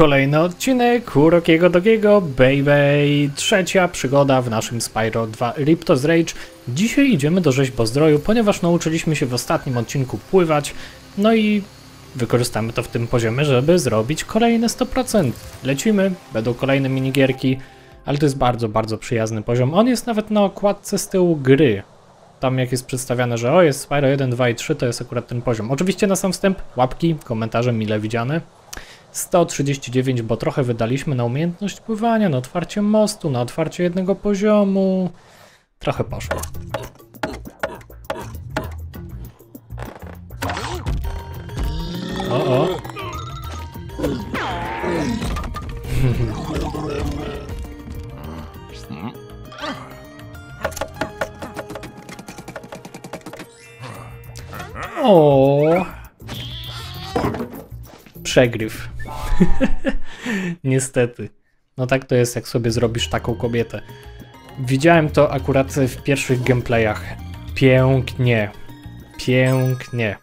Kolejny odcinek Urokiego Dogiego, baby! Trzecia przygoda w naszym Spyro 2 Ripto's Rage. Dzisiaj idziemy do rzeźbozdroju, ponieważ nauczyliśmy się w ostatnim odcinku pływać, no i wykorzystamy to w tym poziomie, żeby zrobić kolejne 100%. Lecimy, będą kolejne minigierki, ale to jest bardzo, bardzo przyjazny poziom. On jest nawet na okładce z tyłu gry. Tam jak jest przedstawiane, że o, jest Spyro 1, 2 i 3, to jest akurat ten poziom. Oczywiście na sam wstęp łapki, komentarze mile widziane. 139, bo trochę wydaliśmy na umiejętność pływania, na otwarcie mostu, na otwarcie jednego poziomu. Trochę poszło. O, o. O. Przegryw. Niestety. No tak to jest, jak sobie zrobisz taką kobietę. Widziałem to akurat w pierwszych gameplayach. Pięknie. Pięknie.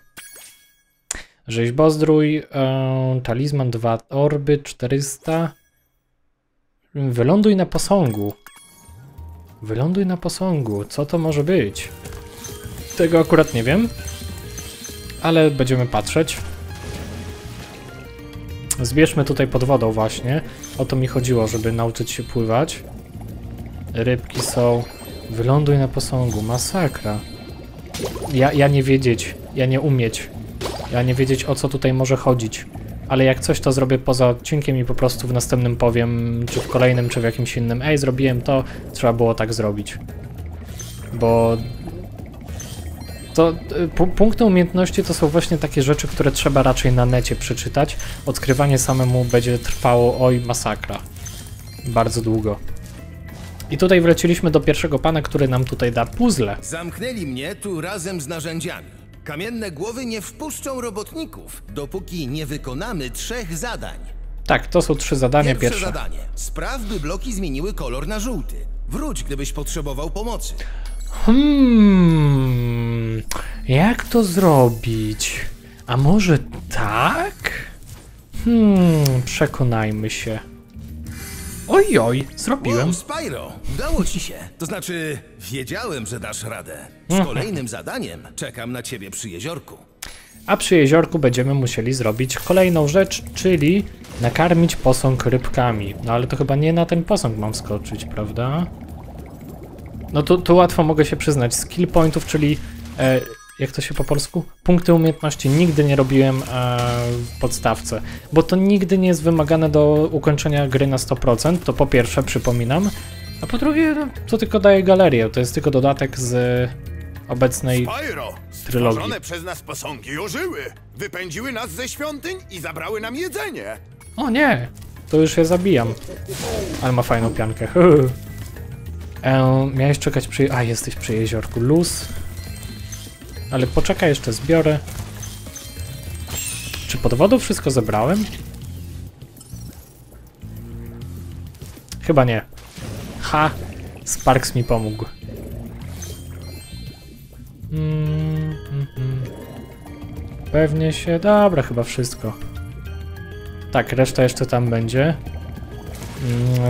Rzeźbozdrój, talizman 2 orby, 400. Wyląduj na posągu. Wyląduj na posągu. Co to może być? Tego akurat nie wiem. Ale będziemy patrzeć. Zbierzmy tutaj pod wodą właśnie. O to mi chodziło, żeby nauczyć się pływać. Rybki są... Wyląduj na posągu. Masakra. Ja nie wiedzieć. Ja nie umieć. Ja nie wiedzieć, o co tutaj może chodzić. Ale jak coś, to zrobię poza odcinkiem i po prostu w następnym powiem, czy w kolejnym, czy w jakimś innym. Ej, zrobiłem to. Trzeba było tak zrobić. Bo... to punkty umiejętności to są właśnie takie rzeczy, które trzeba raczej na necie przeczytać. Odkrywanie samemu będzie trwało, oj, masakra. Bardzo długo. I tutaj wróciliśmy do pierwszego pana, który nam tutaj da puzzle. Zamknęli mnie tu razem z narzędziami. Kamienne głowy nie wpuszczą robotników, dopóki nie wykonamy 3 zadań. Tak, to są 3 zadania pierwsze. Zadanie. Spraw, by bloki zmieniły kolor na żółty. Wróć, gdybyś potrzebował pomocy. Jak to zrobić? A może tak? Przekonajmy się. Oj, zrobiłem. Wow, Spyro, udało ci się. To znaczy, wiedziałem, że dasz radę. Z kolejnym zadaniem czekam na ciebie przy jeziorku. A przy jeziorku będziemy musieli zrobić kolejną rzecz, czyli nakarmić posąg rybkami. No ale to chyba nie na ten posąg mam skoczyć, prawda? No tu łatwo mogę się przyznać, skill pointów, czyli jak to się po polsku? Punkty umiejętności nigdy nie robiłem w podstawce, bo to nigdy nie jest wymagane do ukończenia gry na 100%, to po pierwsze przypominam, a po drugie to tylko daje galerię, to jest tylko dodatek z obecnej trylogii. Stworzone przez nas posągi ożyły, wypędziły nas ze świątyń i zabrały nam jedzenie. O nie, to już je zabijam, ale ma fajną piankę. Miałeś czekać przy... A, jesteś przy jeziorku. Luz. Ale poczekaj, jeszcze zbiorę. Czy pod wodą wszystko zebrałem? Chyba nie. Ha! Sparks mi pomógł. Pewnie się... Dobra, chyba wszystko. Tak, reszta jeszcze tam będzie.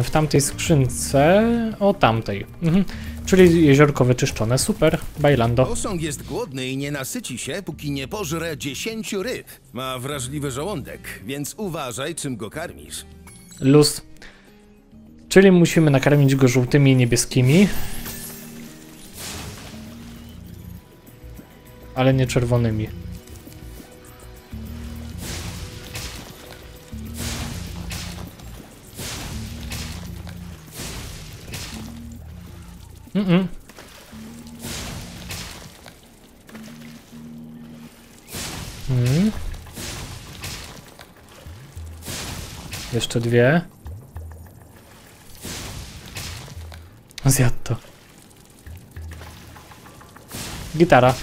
W tamtej skrzynce... O, tamtej. Czyli jeziorko wyczyszczone. Super. Bajlando. Posąg jest głodny i nie nasyci się, póki nie pożre 10 ryb. Ma wrażliwy żołądek, więc uważaj, czym go karmisz. Luz. Czyli musimy nakarmić go żółtymi i niebieskimi. Ale nie czerwonymi. Jeszcze 2. Zjadł to. Gitara.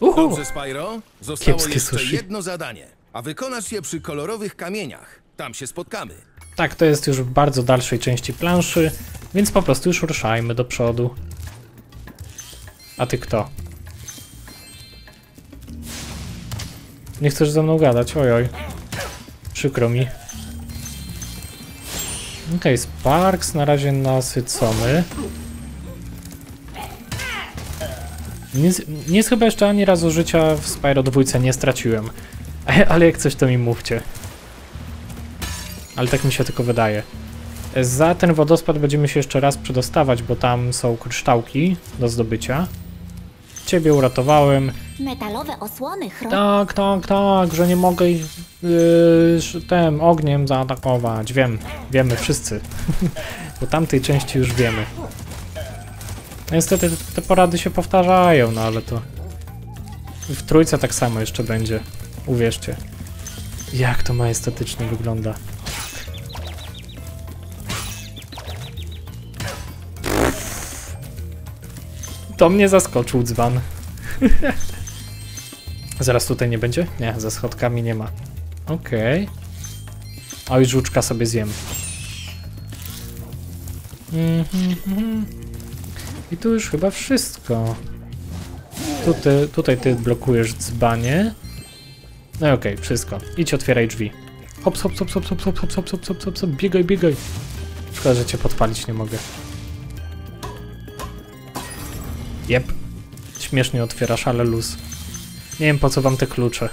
Dobrze, Spyro. Zostało jeszcze jedno zadanie, a wykonasz je przy kolorowych kamieniach. Tam się spotkamy. Tak, to jest już w bardzo dalszej części planszy, więc po prostu już ruszajmy do przodu. A ty kto? Nie chcesz ze mną gadać, ojoj. Przykro mi. Okej, Sparks na razie nasycony. Nic chyba jeszcze ani razu życia w Spyro 2 nie straciłem. Ale jak coś, to mi mówcie. Ale tak mi się tylko wydaje. Za ten wodospad będziemy się jeszcze raz przedostawać, bo tam są kryształki do zdobycia. Ciebie uratowałem. Metalowe osłony chronią. Tak, że nie mogę ich tym ogniem zaatakować. Wiemy wszyscy. Bo tamtej części już wiemy. Niestety te porady się powtarzają, no ale to... W trójce tak samo jeszcze będzie. Uwierzcie. Jak to majestatycznie wygląda. To mnie zaskoczył dzban. Zaraz tutaj nie będzie? Nie, ze schodkami nie ma. Okej. Oj, żuczka sobie zjem. I tu już chyba wszystko. Tutaj ty blokujesz dzbanie. No i okej, wszystko. Idź, otwieraj drzwi. Hop, hop, hop, hop, hop, hop, hop, hop, hop, hop, hop, biegaj. Szkoda, że cię podpalić nie mogę. Jep. Śmiesznie otwierasz, ale luz. Nie wiem, po co wam te klucze.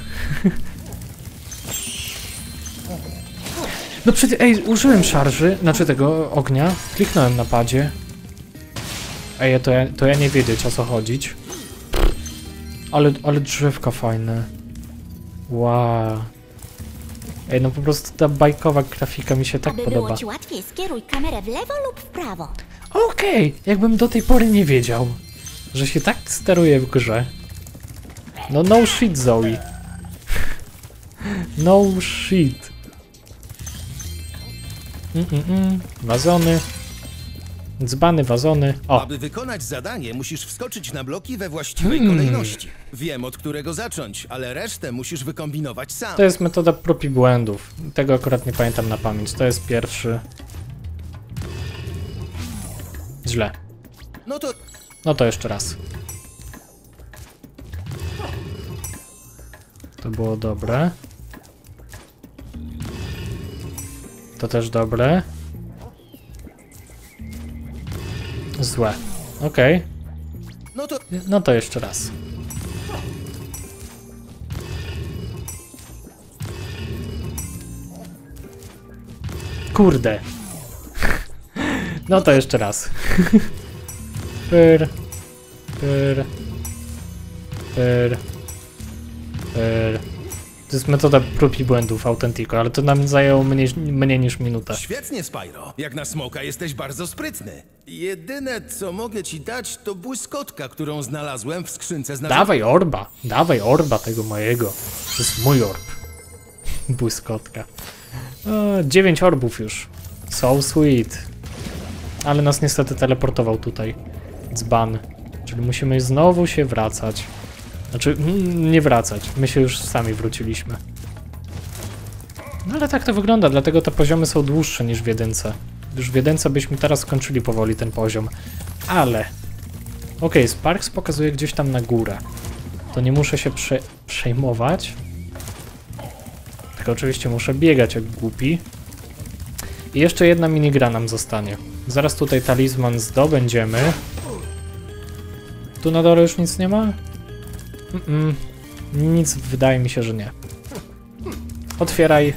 No przecież, ej, użyłem szarży, znaczy tego ognia. Kliknąłem na padzie. Ej, to ja nie wiedzieć, o co chodzić. Ale drzewka fajne. Wow. Ej, no po prostu ta bajkowa grafika mi się tak podoba. Aby było ci łatwiej, skieruj kamerę w lewo lub w prawo. Okej, jakbym do tej pory nie wiedział, że się tak steruje w grze. No no shit, Zoe. No shit. Wazony. Dzbany, wazony. O. Aby wykonać zadanie, musisz wskoczyć na bloki we właściwej kolejności. Wiem, od którego zacząć, ale resztę musisz wykombinować sam. To jest metoda prób i błędów. Tego akurat nie pamiętam na pamięć. To jest pierwszy. Źle. No to jeszcze raz. To było dobre. To też dobre. Złe. Okej. No to jeszcze raz. Kurde. No to jeszcze raz. To jest metoda prób i błędów, Autentico, ale to nam zajęło mniej niż minutę. Świetnie, Spyro. Jak na smoka jesteś bardzo sprytny. Jedyne, co mogę ci dać, to błyskotka, którą znalazłem w skrzynce z narzędziami. Dawaj orba tego mojego. To jest mój orb. Błyskotka. 9 orbów już. So sweet. Ale nas niestety teleportował tutaj dzban. Czyli musimy znowu się wracać. Znaczy, nie wracać. My się już sami wróciliśmy. No ale tak to wygląda, dlatego te poziomy są dłuższe niż w jedynce. Już w jedynce byśmy teraz skończyli powoli ten poziom. Ale... Okej, Sparks pokazuje gdzieś tam na górę. To nie muszę się przejmować. Tylko oczywiście muszę biegać jak głupi. I jeszcze jedna minigra nam zostanie. Zaraz tutaj talizman zdobędziemy. Tu na dole już nic nie ma? Nic, wydaje mi się, że nie. Otwieraj.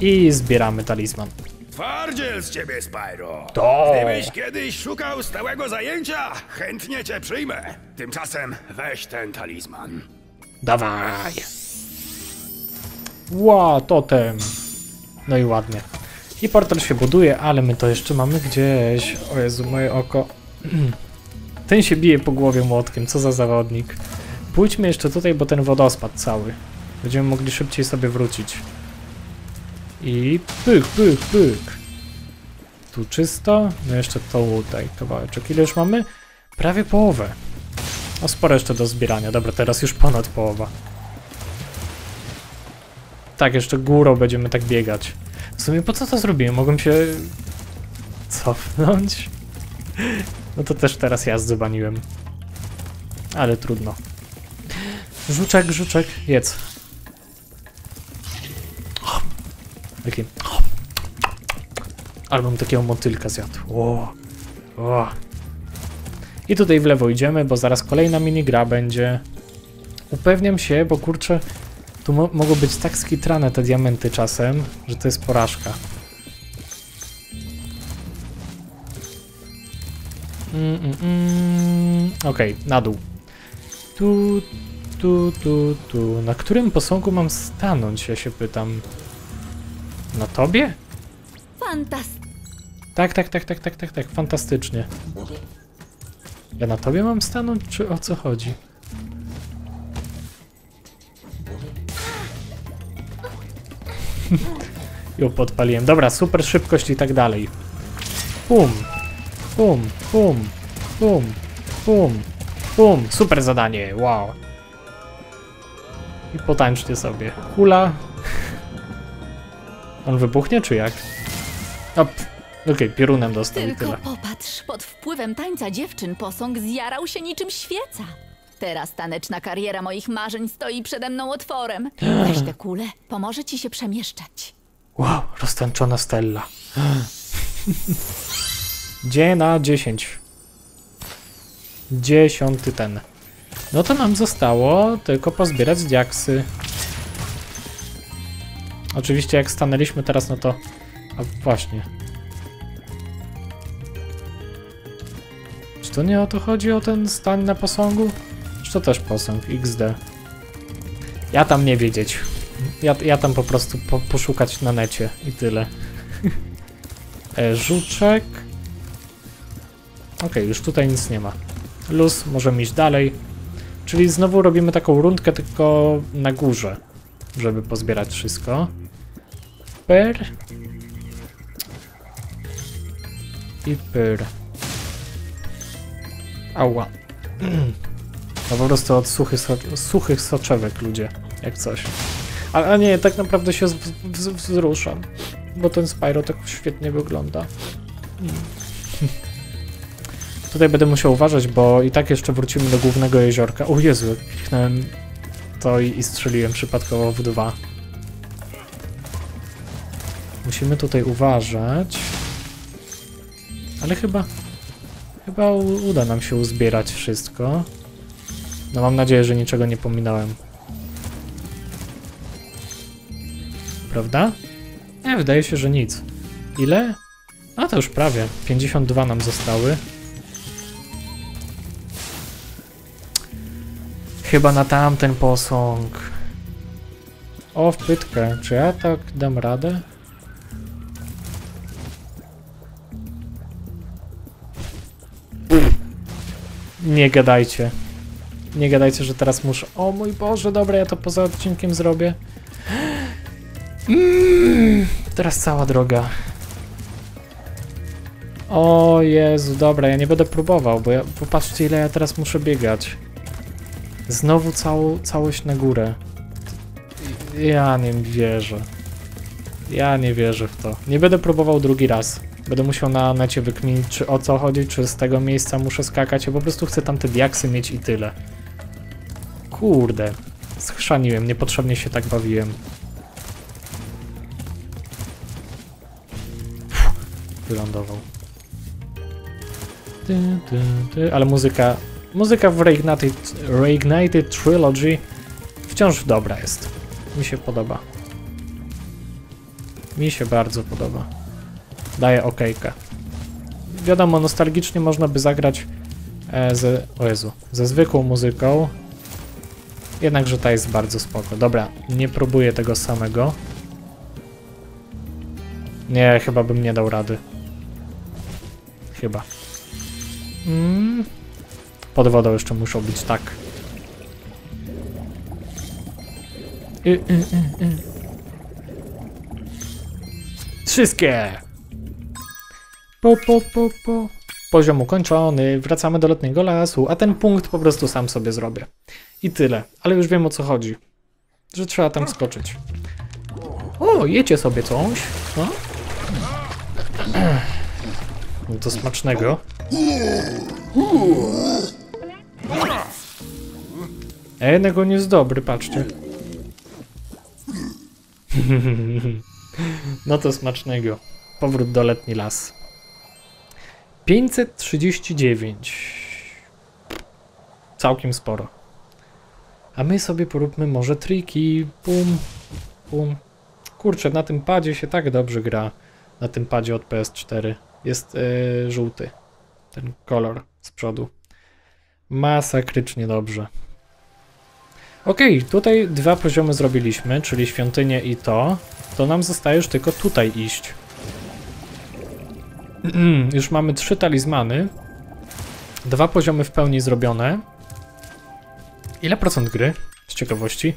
I zbieramy talizman. Twardziel z ciebie, Spyro. To. Gdybyś kiedyś szukał stałego zajęcia, chętnie cię przyjmę. Tymczasem weź ten talizman. Dawaj. Ła, totem. No i ładnie. I portal się buduje, ale my to jeszcze mamy gdzieś. O Jezu, moje oko. Ten się bije po głowie młotkiem, co za zawodnik. Pójdźmy jeszcze tutaj, bo ten wodospad cały. Będziemy mogli szybciej sobie wrócić. I pyk. Tu czysto. No jeszcze to tutaj kawałeczek. Ile już mamy? Prawie połowę. O, sporo jeszcze do zbierania. Dobra, teraz już ponad połowa. Tak, jeszcze górą będziemy tak biegać. W sumie po co to zrobiłem? Mogłem się... cofnąć? No to też teraz ja zdobaniłem. Ale trudno. Żuczek, jedz. Taki. Ale bym takiego motylka zjadł. O. I tutaj w lewo idziemy, bo zaraz kolejna minigra będzie. Upewniam się, bo kurczę, tu mogą być tak skitrane te diamenty czasem, że to jest porażka. Okej, na dół. Tu. Na którym posągu mam stanąć, ja się pytam. Na tobie? Tak, fantastycznie. Ja na tobie mam stanąć, czy o co chodzi? Ją podpaliłem. Dobra, super szybkość i tak dalej. Pum. Super zadanie, wow. I potańczcie sobie. Kula. On wybuchnie, czy jak? Okej, piorunem dostał i tyle. Popatrz, pod wpływem tańca dziewczyn posąg zjarał się niczym świeca. Teraz taneczna kariera moich marzeń stoi przede mną otworem. Weź tę kulę, pomoże ci się przemieszczać. Wow, roztańczona Stella. Gdzie na 10? 10 ten. No to nam zostało tylko pozbierać diaksy. Oczywiście jak stanęliśmy teraz, no to... A właśnie. Czy to nie o to chodzi, o ten stan na posągu? Czy to też posąg? XD. Ja tam nie wiedzieć. Ja tam po prostu poszukać na necie i tyle. Żuczek. Okej, już tutaj nic nie ma. Luz, możemy iść dalej. Czyli znowu robimy taką rundkę, tylko na górze, żeby pozbierać wszystko. Pyr. I pyr. Ała. No po prostu od suchych soczewek ludzie, jak coś. A nie, tak naprawdę się wzruszam, bo ten Spyro tak świetnie wygląda. Tutaj będę musiał uważać, bo i tak jeszcze wrócimy do głównego jeziorka. O Jezu, kliknąłem to i strzeliłem przypadkowo w dwa. Musimy tutaj uważać. Ale chyba uda nam się uzbierać wszystko. No mam nadzieję, że niczego nie pominąłem. Prawda? Nie, wydaje się, że nic. Ile? A to już prawie. 52 nam zostały. Chyba na tamten posąg. O, w pytkę. Czy ja tak dam radę? Nie gadajcie. Nie gadajcie, że teraz muszę... O mój Boże, dobra, ja to poza odcinkiem zrobię. Teraz cała droga. O Jezu, dobra, ja nie będę próbował, bo ja... Popatrzcie, ile ja teraz muszę biegać. Znowu całość na górę. Ja nie wierzę. Ja nie wierzę w to. Nie będę próbował drugi raz. Będę musiał na necie wykminić, czy o co chodzi, czy z tego miejsca muszę skakać. Ja po prostu chcę tam te diaksy mieć i tyle. Kurde. Schrzaniłem, niepotrzebnie się tak bawiłem. Wylądował. Ale muzyka... Muzyka w Reignited Trilogy wciąż dobra jest. Mi się podoba. Mi się bardzo podoba. Daję okejkę. Wiadomo, nostalgicznie można by zagrać ze zwykłą muzyką. Jednakże ta jest bardzo spoko. Dobra, nie próbuję tego samego. Nie, chyba bym nie dał rady. Chyba. Pod wodą jeszcze muszą być, tak. Wszystkie! Poziom ukończony, wracamy do letniego lasu, a ten punkt po prostu sam sobie zrobię. I tyle, ale już wiem, o co chodzi. Że trzeba tam skoczyć. O, jecie sobie coś. No? To smacznego. A jednak on jest dobry, patrzcie. No to smacznego. Powrót do letni las. 539. Całkiem sporo. A my sobie poróbmy może triki. Pum, pum. Kurczę, na tym padzie się tak dobrze gra. Na tym padzie od PS4. Jest żółty. Ten kolor z przodu. Masakrycznie dobrze. Okej, tutaj dwa poziomy zrobiliśmy, czyli świątynię i to. To nam zostaje już tylko tutaj iść. Już mamy 3 talizmany. 2 poziomy w pełni zrobione. Ile procent gry? Z ciekawości.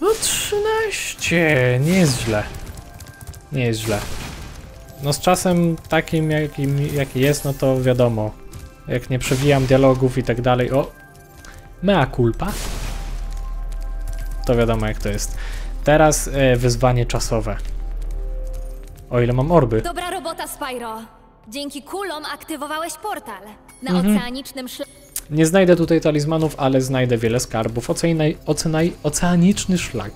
No 13. Nie jest źle. Nie jest źle. No z czasem takim, jaki jest, no to wiadomo. Jak nie przewijam dialogów i tak dalej. O! Mea culpa. To wiadomo jak to jest. Teraz wyzwanie czasowe. O ile mam orby. Dobra robota, Spyro. Dzięki kulom aktywowałeś portal. Na oceanicznym szlaku... Nie znajdę tutaj talizmanów, ale znajdę wiele skarbów. Oceaniczny szlak.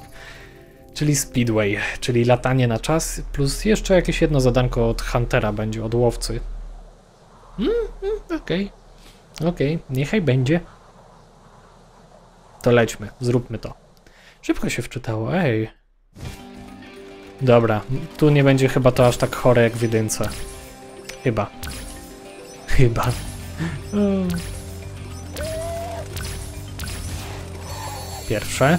Czyli speedway, czyli latanie na czas. Plus jeszcze jakieś jedno zadanko od huntera będzie, od łowcy. Okej. Okej, niechaj będzie. To lećmy, zróbmy to. Szybko się wczytało, ej. Dobra, tu nie będzie chyba to aż tak chore jak w jedynce. Chyba. Pierwsze.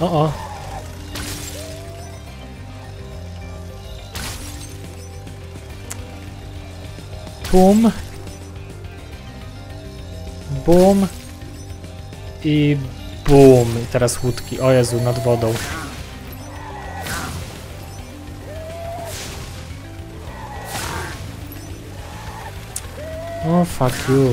O. Pum. Bum i bum. I teraz łódki. O Jezu, nad wodą. O, fuck you.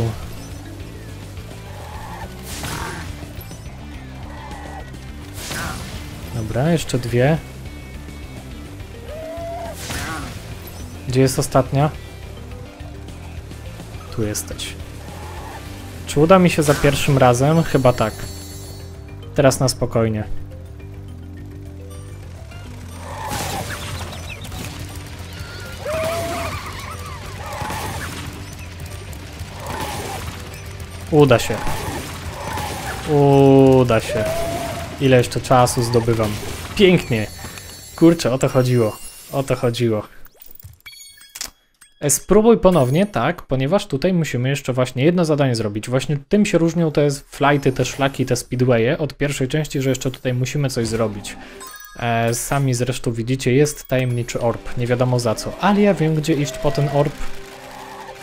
Dobra, jeszcze dwie. Gdzie jest ostatnia? Tu jesteś. Czy uda mi się za pierwszym razem? Chyba tak. Teraz na spokojnie. Uda się. Uda się. Ile jeszcze czasu zdobywam? Pięknie. Kurczę, o to chodziło. O to chodziło. Spróbuj ponownie, tak, ponieważ tutaj musimy jeszcze właśnie jedno zadanie zrobić. Właśnie tym się różnią te flighty, te szlaki, te speedwaye od pierwszej części, że jeszcze tutaj musimy coś zrobić. Sami zresztą widzicie, jest tajemniczy orb, nie wiadomo za co. Ale ja wiem, gdzie iść po ten orb.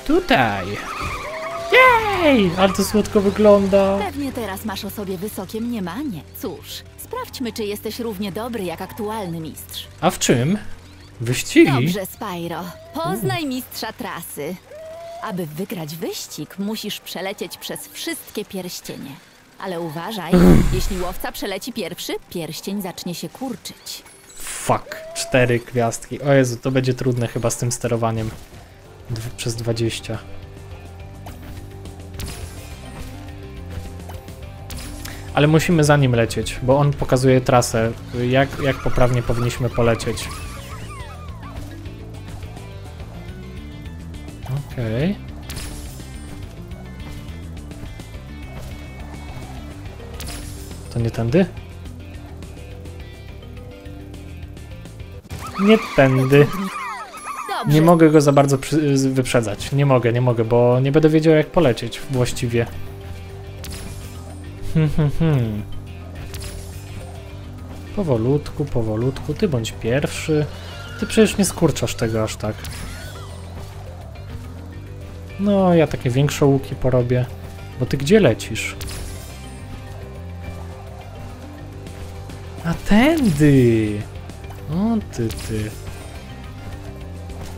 Tutaj. Jej, ale to słodko wygląda. Pewnie teraz masz o sobie wysokie mniemanie. Cóż, sprawdźmy, czy jesteś równie dobry jak aktualny mistrz. A w czym? Wyścigi? Dobrze, Spyro. Poznaj mistrza trasy. Aby wygrać wyścig, musisz przelecieć przez wszystkie pierścienie. Ale uważaj, jeśli łowca przeleci pierwszy, pierścień zacznie się kurczyć. Fuck, 4 gwiazdki. O Jezu, to będzie trudne chyba z tym sterowaniem. Przez 20. Ale musimy za nim lecieć, bo on pokazuje trasę, jak poprawnie powinniśmy polecieć. Okej. To nie tędy? Nie tędy. Nie mogę go za bardzo wyprzedzać. Nie mogę, bo nie będę wiedział jak polecieć właściwie. Powolutku, powolutku. Ty bądź pierwszy. Ty przecież nie skurczasz tego aż tak. No, ja takie większe łuki porobię. Bo ty gdzie lecisz? A tędy! O, ty.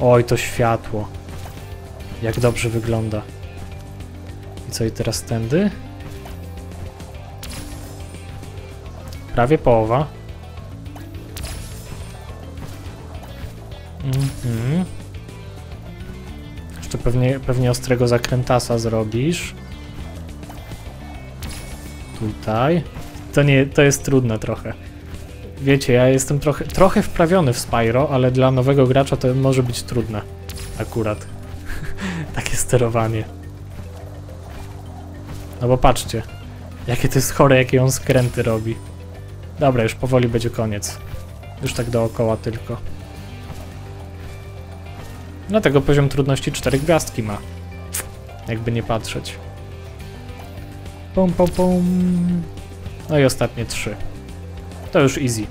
Oj, to światło. Jak dobrze wygląda. I co, i teraz tędy? Prawie połowa. Jeszcze pewnie ostrego zakrętasa zrobisz. tutaj. To nie, to jest trudne trochę. Wiecie, ja jestem trochę wprawiony w Spyro, ale dla nowego gracza to może być trudne akurat. Takie sterowanie. No bo patrzcie, jakie to jest chore, jakie on skręty robi. Dobra, już powoli będzie koniec. Już tak dookoła tylko. Dlatego poziom trudności 4 gwiazdki ma. Jakby nie patrzeć. Pum, pum, pum. No i ostatnie 3. To już easy.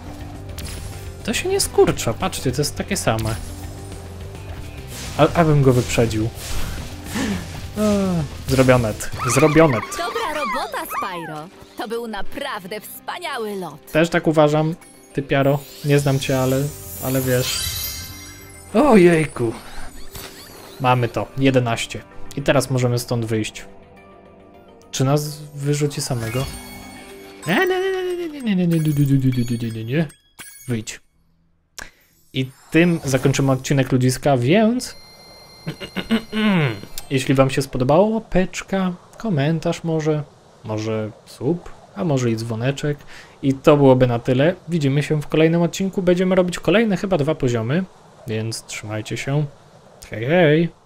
To się nie skurcza, patrzcie, to jest takie same. Abym go wyprzedził. Zrobionet. Zrobionet. Dobra robota, Spyro. To był naprawdę wspaniały lot. Też tak uważam, typiaro. Nie znam cię, ale wiesz. Ojejku. Mamy to. 11. I teraz możemy stąd wyjść. Czy nas wyrzuci samego? Nie. Wyjdź. I tym zakończymy odcinek ludziska, więc jeśli wam się spodobało, łapeczka, komentarz może sub, a może i dzwoneczek. I to byłoby na tyle. Widzimy się w kolejnym odcinku. Będziemy robić kolejne chyba 2 poziomy, więc trzymajcie się. Hej, hej!